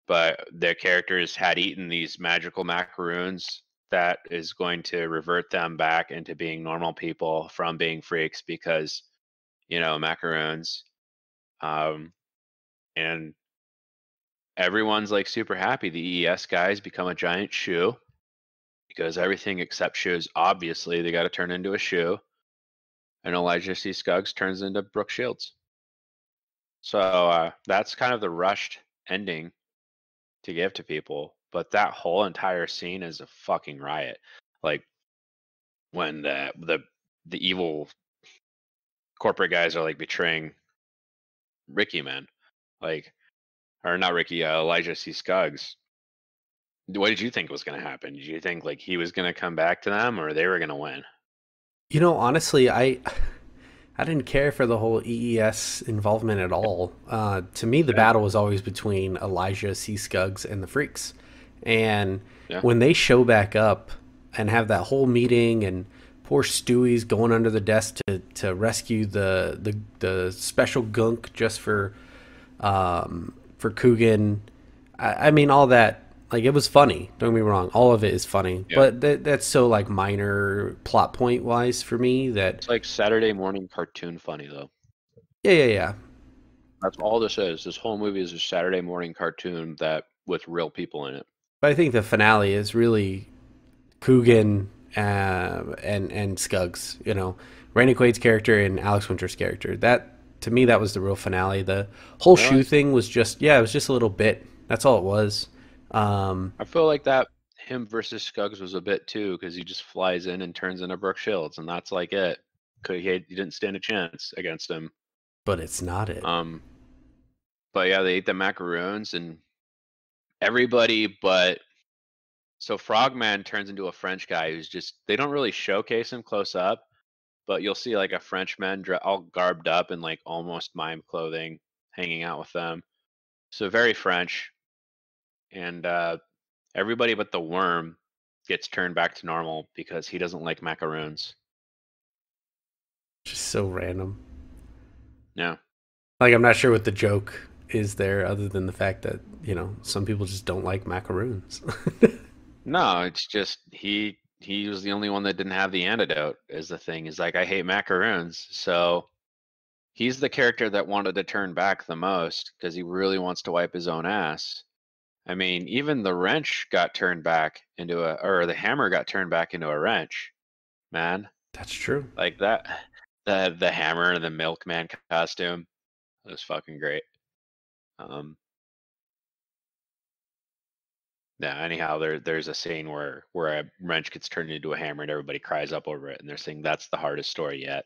But their characters had eaten these magical macaroons that is going to revert them back into being normal people from being freaks because, you know, macaroons. And everyone's, like, super happy. The EES guys become a giant shoe because everything except shoes, obviously, they got to turn into a shoe. And Elijah C. Scuggs turns into Brooke Shields. So that's kind of the rushed ending to give to people. But that whole entire scene is a fucking riot. Like, when the evil corporate guys are, like, betraying Ricky, man. Like, or not Ricky, Elijah C. Scuggs. What did you think was going to happen? Did you think, like, he was going to come back to them, or they were going to win? You know, honestly, I didn't care for the whole EES involvement at all. To me, the battle was always between Elijah C. Scuggs and the freaks. And when they show back up and have that whole meeting, and poor Stewie's going under the desk to rescue the special gunk just for Coogan, I mean, all that, like, it was funny. Don't get me wrong. All of it is funny. Yeah. But that's so, like, minor plot point-wise for me that... It's like Saturday morning cartoon funny, though. Yeah. That's all this is. This whole movie is a Saturday morning cartoon that with real people in it. But I think the finale is really Coogan and Scuggs, you know, Randy Quaid's character and Alex Winters' character. That, to me, that was the real finale. The whole shoe thing was just, yeah, it was just a little bit. That's all it was. I feel like that him versus Scuggs was a bit too, because he just flies in and turns into Brooke Shields, and that's like it. He didn't stand a chance against him. But it's not it. But yeah, they ate the macaroons and everybody but... So Frogman turns into a French guy who's just... They don't really showcase him close up, but you'll see like a Frenchman all garbed up in like almost mime clothing hanging out with them. So very French. And everybody but the worm gets turned back to normal because he doesn't like macaroons. Just so random. Yeah. Like, I'm not sure what the joke is there other than the fact that, you know, some people just don't like macaroons. No, it's just he was the only one that didn't have the antidote is the thing. He's like, I hate macaroons. So he's the character that wanted to turn back the most because he really wants to wipe his own ass. I mean, even the wrench got turned back into a... Or the hammer got turned back into a wrench, man. That's true. Like that... The hammer and the milkman costume. It was fucking great. Yeah, anyhow, there's a scene where a wrench gets turned into a hammer and everybody cries up over it. And they're saying that's the hardest story yet.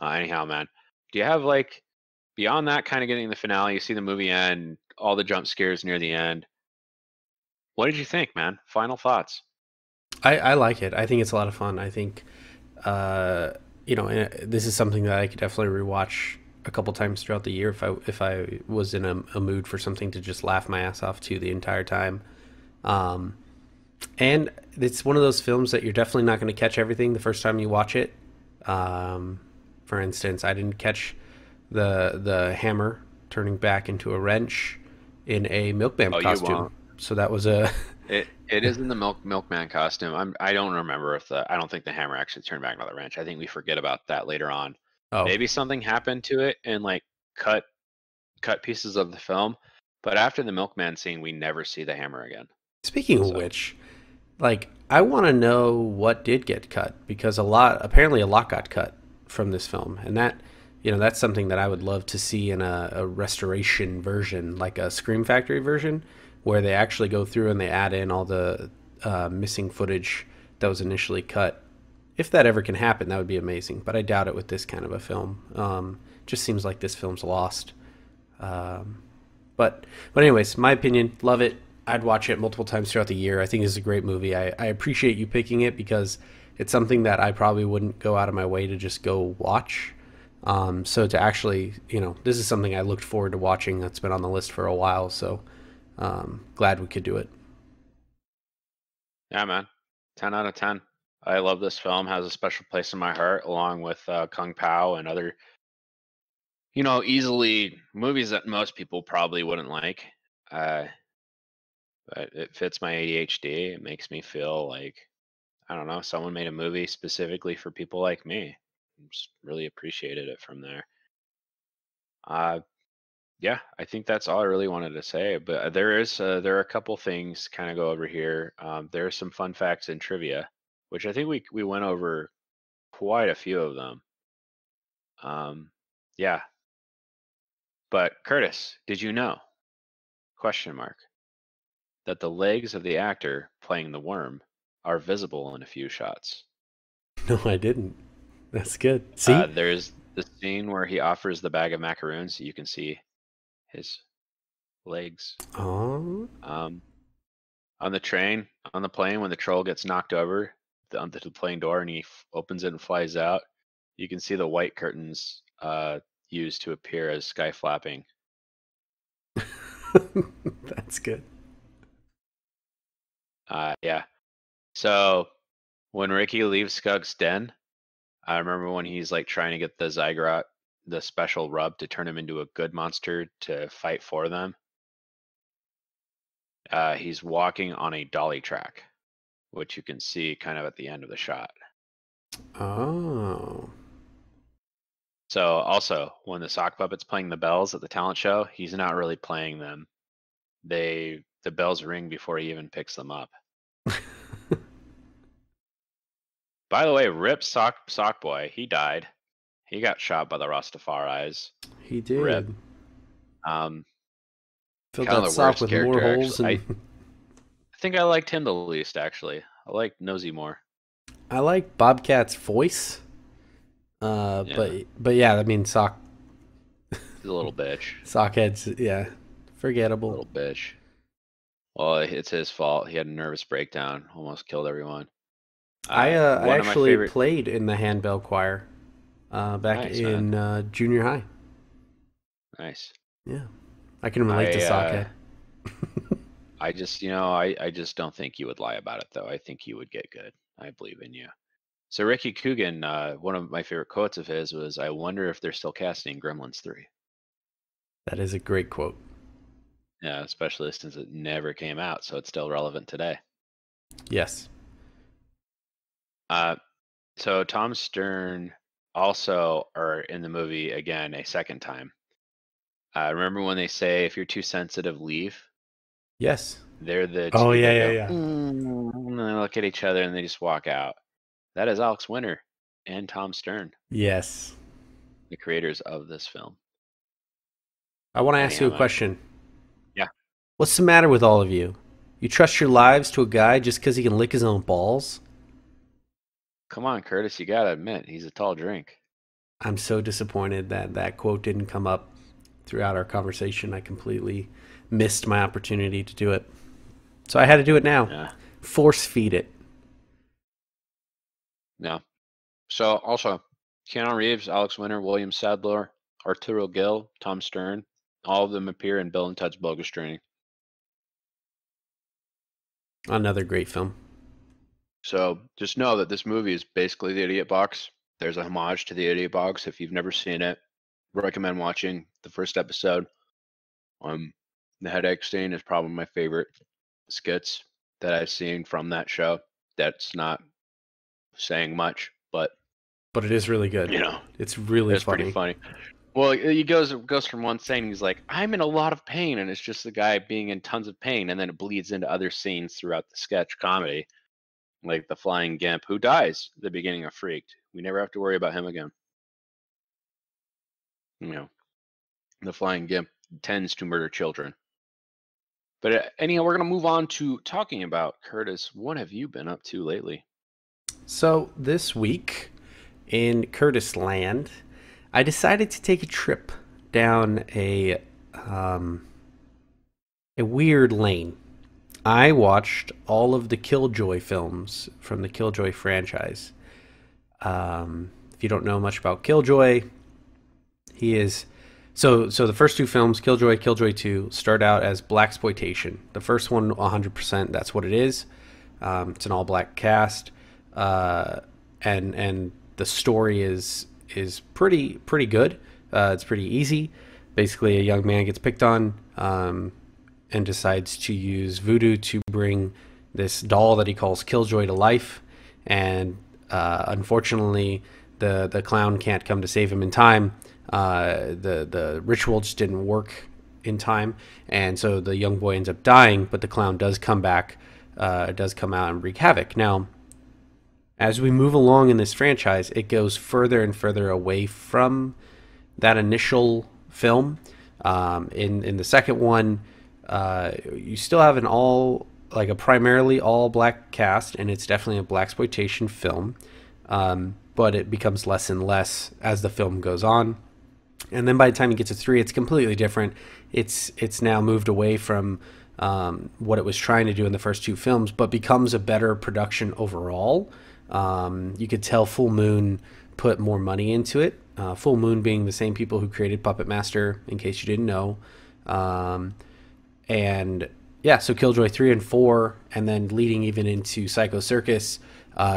Anyhow, man, do you have like, beyond that kind of getting the finale, you see the movie end, all the jump scares near the end. What did you think, man? Final thoughts. I like it. I think it's a lot of fun. I think... you know, and this is something that I could definitely rewatch a couple times throughout the year if I was in a mood for something to just laugh my ass off to the entire time. And it's one of those films that you're definitely not going to catch everything the first time you watch it. For instance, I didn't catch the hammer turning back into a wrench in a milkman costume. So that was a... It is in the milkman costume. I don't remember if I don't think the hammer actually turned back into the wrench. I think we forget about that later on. Oh. Maybe something happened to it and like cut pieces of the film. But after the milkman scene, we never see the hammer again. Speaking of which, like, I want to know what did get cut, because apparently a lot got cut from this film, and that, you know, that's something that I would love to see in a restoration version, like a Scream Factory version, where they actually go through and they add in all the missing footage that was initially cut. If that ever can happen, that would be amazing, but I doubt it with this kind of a film. Just seems like this film's lost. But anyways, my opinion, love it. I'd watch it multiple times throughout the year. I think this is a great movie. I appreciate you picking it because it's something that I probably wouldn't go out of my way to just go watch. So to actually, you know, this is something I looked forward to watching that's been on the list for a while, so... glad we could do it. Yeah, man. 10 out of 10. I love this film. Has a special place in my heart, along with Kung Pao and other, you know, easily movies that most people probably wouldn't like. But it fits my ADHD. It makes me feel like, I don't know, someone made a movie specifically for people like me. I just really appreciated it from there. Yeah, I think that's all I really wanted to say. But there are a couple things kind of go over here. There are some fun facts and trivia, which I think we went over quite a few of them. Yeah. But Curtis, did you know? Question mark. That the legs of the actor playing the worm are visible in a few shots. No, I didn't. That's good. See, there's the scene where he offers the bag of macaroons. So you can see his legs. Oh. On the train, on the plane, when the troll gets knocked over onto the plane door and he opens it and flies out, you can see the white curtains used to appear as sky flapping. That's good. Yeah. So when Ricky leaves Scuggs' den, I remember when he's like trying to get the Zygrot, the special rub to turn him into a good monster to fight for them. he's walking on a dolly track, which you can see kind of at the end of the shot. Oh. So also, when the sock puppet's playing the bells at the talent show, he's not really playing them. The bells ring before he even picks them up. By the way, RIP Sock Boy. He died. He got shot by the Rastafari's. He did. RIP. Filled that sock with more holes. And... I think I liked him the least, actually. I liked Nosy more. I like Bobcat's voice. Yeah. But yeah, I mean, Sock... He's a little bitch. Sockhead's, yeah. Forgettable. Little bitch. Well, it's his fault. He had a nervous breakdown. Almost killed everyone. I actually played in the handbell choir back in junior high. Nice. Yeah. I can relate to Sockhead. I just, I just don't think you would lie about it, though. I think you would get good. I believe in you. So Ricky Coogan, one of my favorite quotes of his was, "I wonder if they're still casting Gremlins 3. That is a great quote. Yeah, especially since it never came out, so it's still relevant today. Yes. So Tom Stern also are in the movie again a second time. Remember when they say, if you're too sensitive, leave? Yes. They're the two. Oh, yeah. And they look at each other and they just walk out. That is Alex Winter and Tom Stern. Yes. The creators of this film. I want to ask you a question. Yeah. What's the matter with all of you? You trust your lives to a guy just because he can lick his own balls? Come on, Curtis, you gotta admit, he's a tall drink. I'm so disappointed that that quote didn't come up throughout our conversation. I completely missed my opportunity to do it. So I had to do it now. Yeah. Force feed it. No. So also, Keanu Reeves, Alex Winter, William Sadler, Arturo Gill, Tom Stern, all of them appear in Bill and Ted's Bogus Journey. Another great film. So just know that this movie is basically The Idiot Box. There's a homage to The Idiot Box. If you've never seen it, I recommend watching the first episode. The headache scene is probably my favorite skits that I've seen from that show. That's not saying much, but it is really good. It's really funny. Pretty funny. Well, he goes from one scene, he's like, "I'm in a lot of pain," and it's just the guy being in tons of pain, and then it bleeds into other scenes throughout the sketch comedy. Like the flying gimp who dies at the beginning of Freaked. We never have to worry about him again. The flying gimp tends to murder children. But anyhow, we're going to move on to talking about, Curtis, what have you been up to lately? So this week in Curtis Land, I decided to take a trip down a weird lane. I watched all of the Killjoy films from the Killjoy franchise. If you don't know much about Killjoy, he is... So the first two films, Killjoy, Killjoy 2, start out as blaxploitation. The first one, 100%, that's what it is. It's an all-black cast. And the story is pretty good. It's pretty easy. Basically, a young man gets picked on... and decides to use voodoo to bring this doll that he calls Killjoy to life. And unfortunately, the clown can't come to save him in time. The ritual just didn't work in time. And so the young boy ends up dying, but the clown does come back, does come out and wreak havoc. Now, as we move along in this franchise, it goes further and further away from that initial film. In the second one, you still have a primarily all black cast, and it's definitely a blaxploitation film, but it becomes less and less as the film goes on. And then by the time you get to 3, it's completely different. It's now moved away from what it was trying to do in the first two films, but becomes a better production overall. You could tell Full Moon put more money into it. Full Moon being the same people who created Puppet Master, in case you didn't know. And yeah, so Killjoy 3 and 4, and then leading even into Psycho Circus,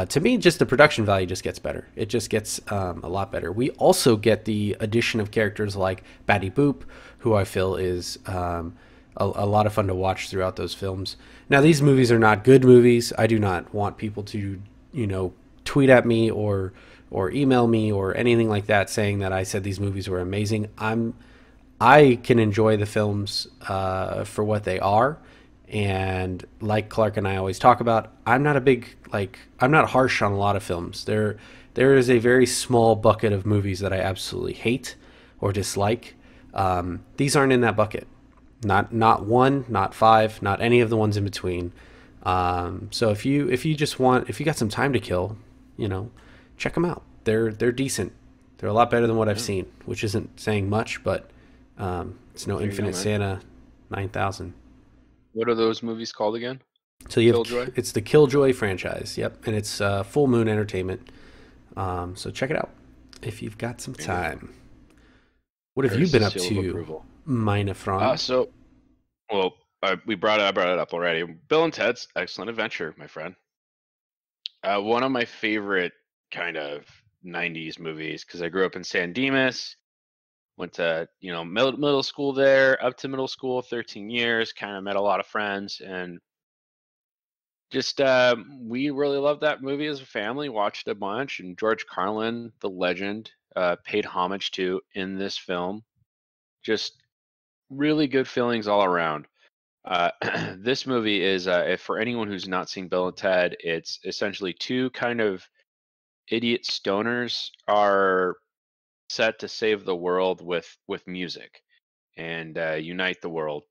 to me, just the production value just gets better. It just gets a lot better. We also get the addition of characters like Batty Boop, who I feel is a lot of fun to watch throughout those films. Now, these movies are not good movies. I do not want people to, you know, tweet at me or email me or anything like that saying that I said these movies were amazing. I can enjoy the films for what they are. And like Clark and I always talk about, I'm not a big, like, I'm not harsh on a lot of films. There is a very small bucket of movies that I absolutely hate or dislike. These aren't in that bucket. Not one, not five, not any of the ones in between. So if you got some time to kill, you know, check them out. They're decent. They're a lot better than what I've seen, which isn't saying much, but it's no Infinite Santa 9000. What are those movies called again? So you have Killjoy? It's the Killjoy franchise. Yep, and it's Full Moon Entertainment. So check it out if you've got some time. What have you been up to, Minefron? I brought it up already. Bill and Ted's Excellent Adventure, my friend. One of my favorite kind of 90s movies, because I grew up in San Dimas. Went to, you know, middle school there, up to middle school, 13 years, kind of met a lot of friends. And just we really loved that movie as a family, watched a bunch. And George Carlin, the legend, paid homage to in this film. Just really good feelings all around. This movie is, if for anyone who's not seen Bill and Ted, it's essentially two kind of idiot stoners are set to save the world with music and unite the world.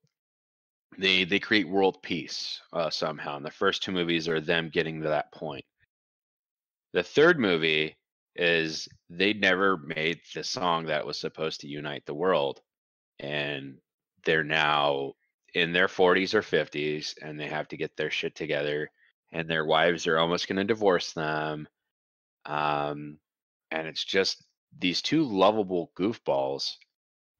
They create world peace somehow, and the first two movies are them getting to that point. The third movie is they never made the song that was supposed to unite the world, and they're now in their 40s or 50s, and they have to get their shit together, and their wives are almost going to divorce them. And it's just these two lovable goofballs,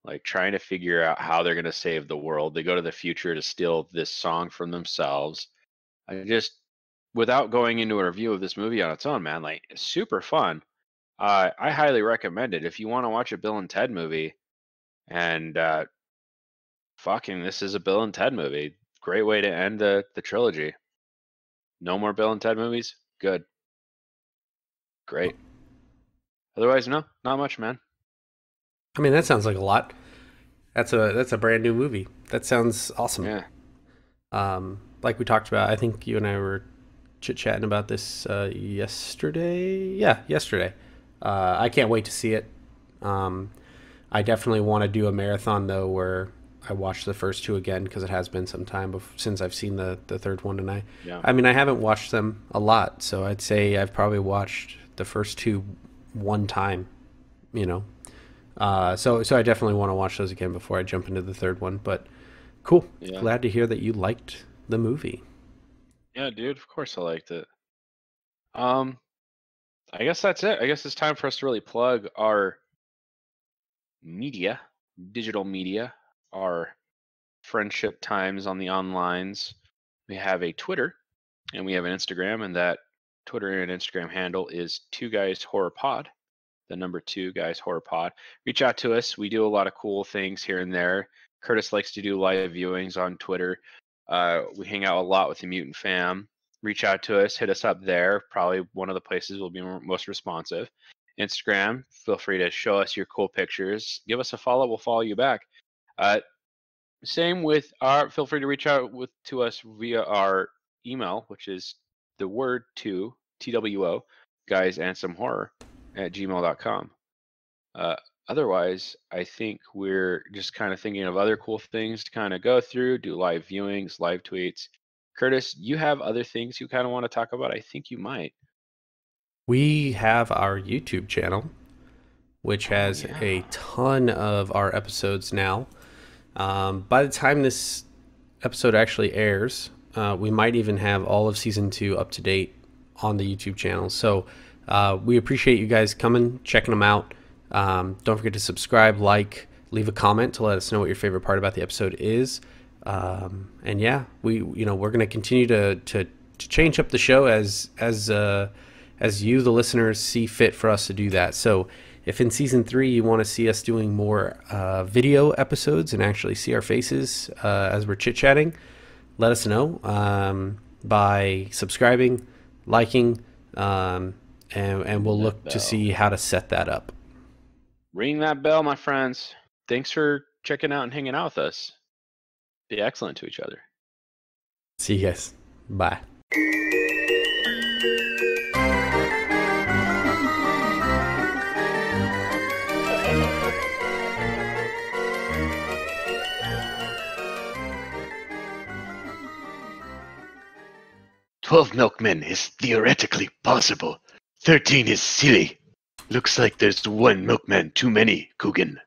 like, trying to figure out how they're going to save the world. They go to the future to steal this song from themselves. I just, without going into a review of this movie on its own, man, like, it's super fun. I highly recommend it. If you want to watch a Bill and Ted movie, and fucking, this is a Bill and Ted movie. Great way to end the trilogy. No more Bill and Ted movies? Good. Great. Otherwise, no, not much, man. I mean, that sounds like a lot. That's a brand new movie. That sounds awesome. Yeah. Like we talked about, I think you and I were chit-chatting about this yesterday. Yeah, yesterday. I can't wait to see it. I definitely want to do a marathon, though, where I watch the first two again, because it has been some time since I've seen the third one, and I mean, I haven't watched them a lot, so I'd say I've probably watched the first two one time, you know. So I definitely want to watch those again before I jump into the third one. But cool. Yeah. Glad to hear that you liked the movie. Yeah, dude, of course I liked it. I guess that's it. I guess it's time for us to really plug our media, digital media, our friendship times on the onlines. We have a Twitter and we have an Instagram, and that Twitter and Instagram handle is 2 Guys Horror Pod, the number 2 Guys Horror Pod. Reach out to us. We do a lot of cool things here and there. Curtis likes to do live viewings on Twitter. We hang out a lot with the Mutant Fam. Reach out to us. Hit us up there. Probably one of the places we'll be most responsive. Instagram, feel free to show us your cool pictures. Give us a follow. We'll follow you back. Same with our, feel free to reach out to us via our email, which is the word to TWO, Guys and Some Horror at gmail.com. Otherwise, I think we're just kind of thinking of other cool things to kind of go through, do live viewings, live tweets. Curtis, you have other things you kind of want to talk about? I think you might. We have our YouTube channel, which has a ton of our episodes now. By the time this episode actually airs, we might even have all of season 2 up to date on the YouTube channel. So we appreciate you guys coming, checking them out. Don't forget to subscribe, like, leave a comment to let us know what your favorite part about the episode is. And yeah, we're going to continue to change up the show as you, the listeners, see fit for us to do that. So If in season 3 you want to see us doing more video episodes and actually see our faces as we're chit-chatting, let us know by subscribing, liking, and we'll look to see how to set that up. Ring that bell, my friends. Thanks for checking out and hanging out with us. Be excellent to each other. See you guys. Bye. "12 milkmen is theoretically possible. 13 is silly. Looks like there's one milkman too many, Coogan."